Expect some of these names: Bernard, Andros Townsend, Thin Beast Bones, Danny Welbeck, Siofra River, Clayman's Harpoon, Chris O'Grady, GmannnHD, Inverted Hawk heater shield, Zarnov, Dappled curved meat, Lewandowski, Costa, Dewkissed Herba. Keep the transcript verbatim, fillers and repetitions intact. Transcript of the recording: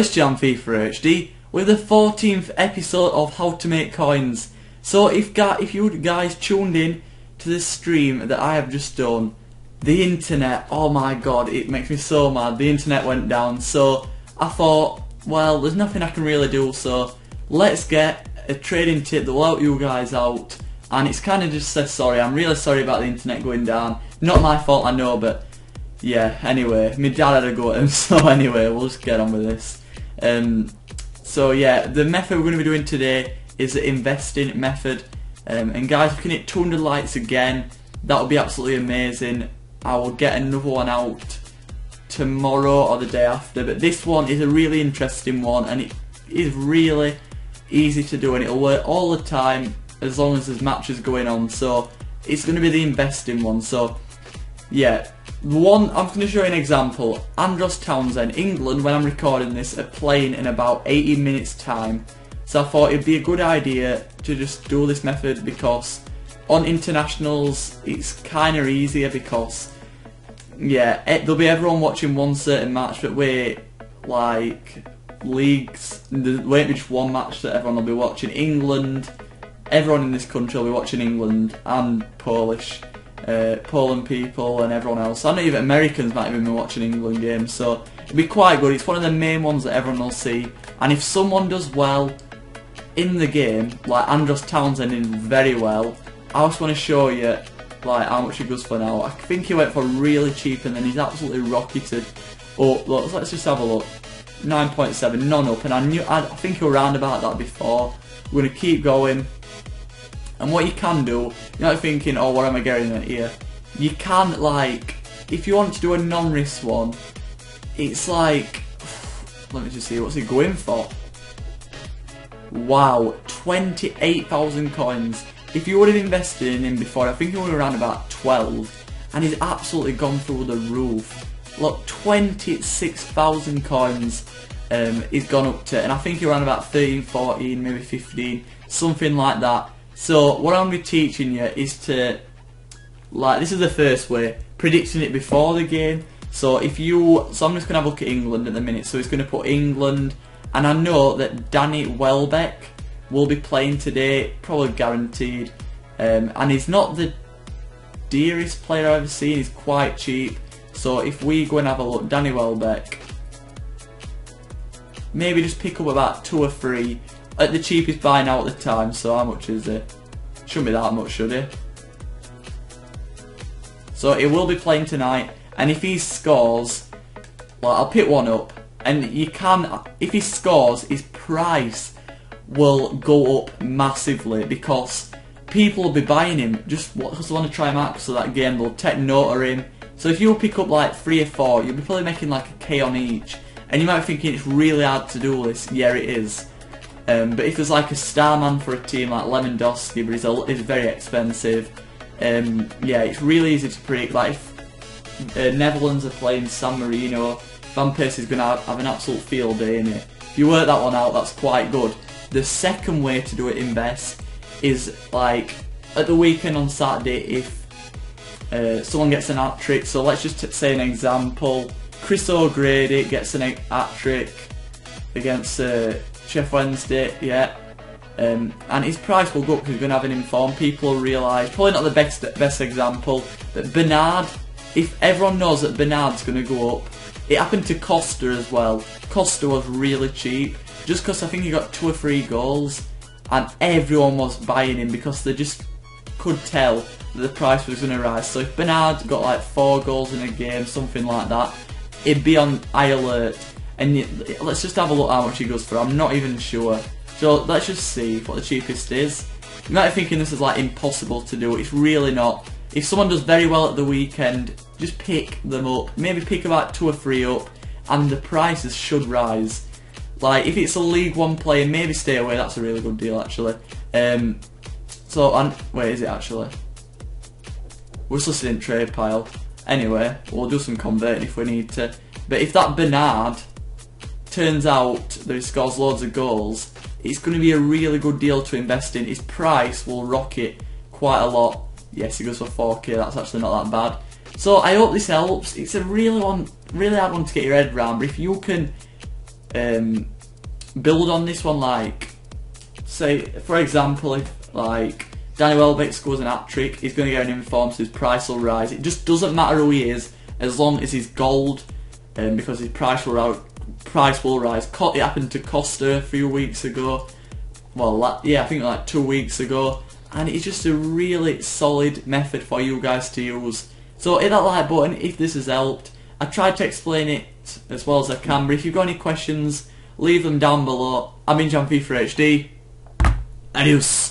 Voice Jam FIFA H D with the fourteenth episode of How to Make Coins. So if if you guys tuned in to this stream that I have just done, the internet, oh my god, it makes me so mad. The internet went down, so I thought, well, there's nothing I can really do, so let's get a trading tip that will help you guys out. And it's kind of just says sorry, I'm really sorry about the internet going down. Not my fault, I know, but yeah, anyway, my dad had a go at him, so anyway, we'll just get on with this. Um, so yeah, the method we're going to be doing today is the investing method. Um, and guys, if we can hit two hundred likes again, that would be absolutely amazing. I will get another one out tomorrow or the day after, but this one is a really interesting one, and it is really easy to do, and it'll work all the time as long as there's matches going on. So it's going to be the investing one. So yeah, one I'm going to show you an example. Andros Townsend, England, when I'm recording this, are playing in about eighty minutes time, so I thought it'd be a good idea to just do this method, because on internationals it's kind of easier, because yeah, there'll be everyone watching one certain match, but wait, like leagues, there won't be just one match that everyone will be watching. England, everyone in this country will be watching England, and Polish, uh, Poland people and everyone else. I know even Americans might even be watching England games, so it'll be quite good. It's one of the main ones that everyone will see, and if someone does well in the game, like Andros Townsend did very well, I just want to show you like how much he goes for now. I think he went for really cheap, and then he's absolutely rocketed. Oh, look, let's just have a look. nine point seven, none up, and I knew I, I think you were round about that before. We're gonna keep going. And what you can do, you're not thinking, oh, what am I getting at here? You can, like, if you want to do a non-risk one, it's like, let me just see, what's it going for? Wow, twenty-eight thousand coins. If you would have invested in him before, I think he would have around about twelve, and he's absolutely gone through the roof. Look, twenty-six thousand coins um, he's gone up to, and I think he ran about thirteen, fourteen, maybe fifteen, something like that. So what I'm going to be teaching you is to, like, this is the first way, predicting it before the game. So if you, so I'm just going to have a look at England at the minute. So he's going to put England, and I know that Danny Welbeck will be playing today, probably guaranteed. Um, and he's not the dearest player I've ever seen, he's quite cheap. So if we go and have a look, Danny Welbeck, maybe just pick up about two or three at the cheapest buy now at the time. So how much is it? Shouldn't be that much, should it? So he will be playing tonight, and if he scores, well, I'll pick one up, and you can, if he scores, his price will go up massively, because people will be buying him just because want to try him out, so that game they'll take note of him. So if you pick up like three or four, you'll be probably making like a K on each. And you might be thinking it's really hard to do this. Yeah, it is. Um, but if there's like a star man for a team like Lewandowski, but he's, a, he's very expensive. Um, yeah, it's really easy to predict. Like if uh, Netherlands are playing San Marino, Van Persie's going to have an absolute field day in it. If you work that one out, that's quite good. The second way to do it in best is like at the weekend on Saturday, if Uh, someone gets an hat-trick. So let's just t say an example. Chris O'Grady gets an hat-trick against uh, Chef Wednesday, yeah. Um, and his price will go up because he's going to have an informed. People realise, probably not the best best example, but Bernard, if everyone knows that Bernard's going to go up. It happened to Costa as well. Costa was really cheap, just because I think he got two or three goals, and everyone was buying him because they just could tell the price was going to rise. So if Bernard got like four goals in a game, something like that, it'd be on high alert. And let's just have a look how much he goes for. I'm not even sure, so let's just see what the cheapest is. You might be thinking this is like impossible to do. It's really not. If someone does very well at the weekend, just pick them up, maybe pick about two or three up, and the prices should rise. Like if it's a League One player, maybe stay away. That's a really good deal actually. Um, so and where is it actually? We're just listed in trade pile. Anyway, we'll do some converting if we need to. But if that Bernard turns out that he scores loads of goals, it's going to be a really good deal to invest in. His price will rocket quite a lot. Yes, he goes for four K. That's actually not that bad. So I hope this helps. It's a really one, really hard one to get your head around. But if you can um, build on this one. Like, say for example, if like Danny Welbeck scores an hat-trick, he's going to get an inform, so his price will rise. It just doesn't matter who he is, as long as he's gold, um, because his price will, price will rise. It happened to Costa a few weeks ago. Well, yeah, I think like two weeks ago. And it's just a really solid method for you guys to use. So hit that like button if this has helped. I tried to explain it as well as I can, but if you've got any questions, leave them down below. I'm in GmannnHD. Adios.